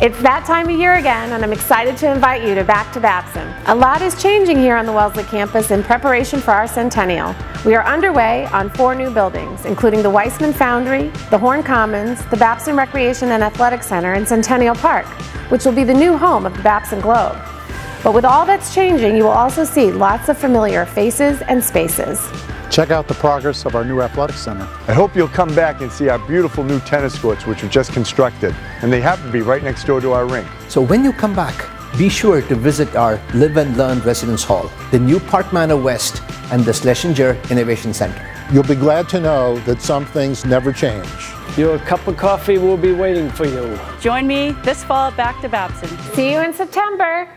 It's that time of year again, and I'm excited to invite you to Back to Babson. A lot is changing here on the Wellesley campus in preparation for our centennial. We are underway on 4 new buildings, including the Weissman Foundry, the Horn Commons, the Babson Recreation and Athletic Center, and Centennial Park, which will be the new home of the Babson Globe. But with all that's changing, you will also see lots of familiar faces and spaces. Check out the progress of our new athletic center. I hope you'll come back and see our beautiful new tennis courts, which were just constructed, and they happen to be right next door to our rink. So when you come back, be sure to visit our Live and Learn Residence Hall, the new Park Manor West, and the Schlesinger Innovation Center. You'll be glad to know that some things never change. Your cup of coffee will be waiting for you. Join me this fall at Back to Babson. See you in September.